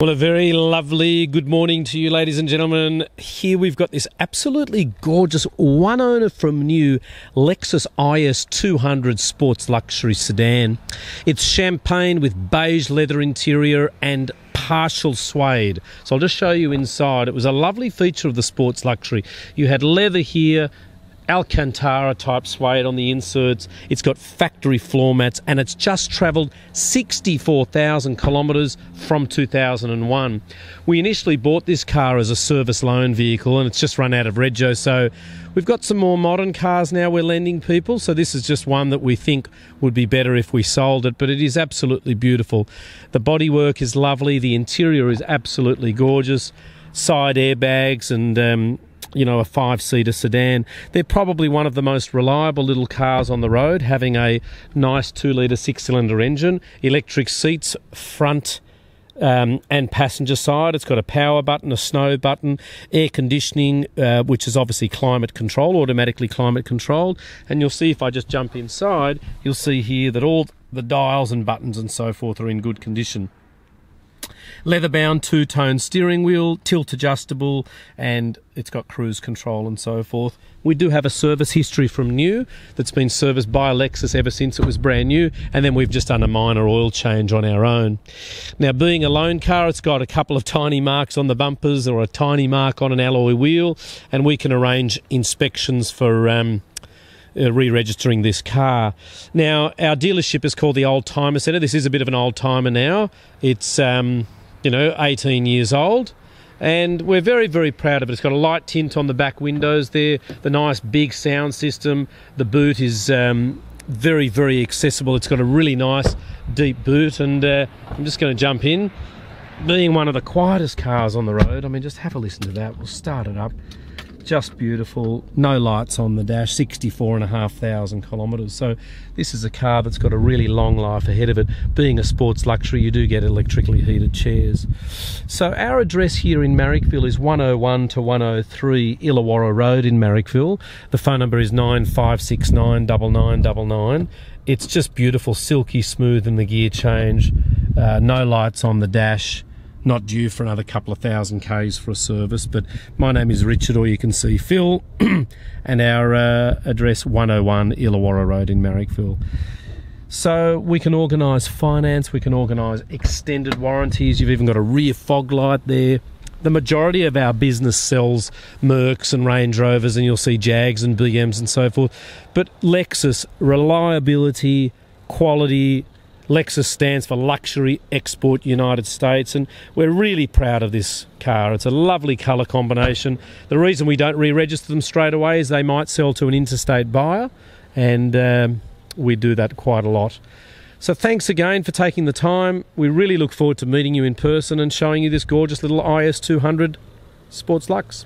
Well, a very lovely good morning to you, ladies and gentlemen. Here we've got this absolutely gorgeous one owner from new Lexus IS200 sports luxury sedan. It's champagne with beige leather interior and partial suede. So I'll just show you inside. It was a lovely feature of the sports luxury. You had leather here, Alcantara type suede on the inserts. It's got factory floor mats and it's just travelled 64,000 kilometres from 2001. We initially bought this car as a service loan vehicle and it's just run out of rego, so we've got some more modern cars now we're lending people, so this is just one that we think would be better if we sold it, but it is absolutely beautiful. The bodywork is lovely, the interior is absolutely gorgeous, side airbags and you know, a five-seater sedan. They're probably one of the most reliable little cars on the road, having a nice 2-litre six-cylinder engine, electric seats front and passenger side. It's got a power button, a snow button, air conditioning, which is obviously climate control, automatically climate controlled. And you'll see if I just jump inside, you'll see here that all the dials and buttons and so forth are in good condition. Leather-bound two-tone steering wheel, tilt adjustable, and it's got cruise control and so forth. We do have a service history from new that's been serviced by Lexus ever since it was brand new, and then we've just done a minor oil change on our own. Now, being a loan car, it's got a couple of tiny marks on the bumpers or a tiny mark on an alloy wheel, and we can arrange inspections for re-registering this car. Now, our dealership is called the Old Timer Centre. This is a bit of an old timer now. It's, you know, 18 years old, and we're very, very proud of it. It's got a light tint on the back windows there, the nice big sound system. The boot is very, very accessible. It's got a really nice deep boot, and I'm just going to jump in. Being one of the quietest cars on the road, I mean, just have a listen to that. We'll start it up. Just beautiful, no lights on the dash, 64,500 kilometres. So this is a car that's got a really long life ahead of it. Being a sports luxury, you do get electrically heated chairs. So our address here in Marrickville is 101 to 103 Illawarra Road in Marrickville. The phone number is 95699999. It's just beautiful, silky smooth in the gear change, no lights on the dash. Not due for another couple of thousand k's for a service. But my name is Richard, or you can see Phil, and our address 101 Illawarra Road in Marrickville. So we can organise finance, we can organise extended warranties. You've even got a rear fog light there. The majority of our business sells Mercs and Range Rovers, and you'll see Jags and BMs and so forth. But Lexus, reliability, quality. Lexus stands for Luxury Export United States, and we're really proud of this car. It's a lovely colour combination. The reason we don't re-register them straight away is they might sell to an interstate buyer, and we do that quite a lot. So thanks again for taking the time. We really look forward to meeting you in person and showing you this gorgeous little IS200 Sports Lux.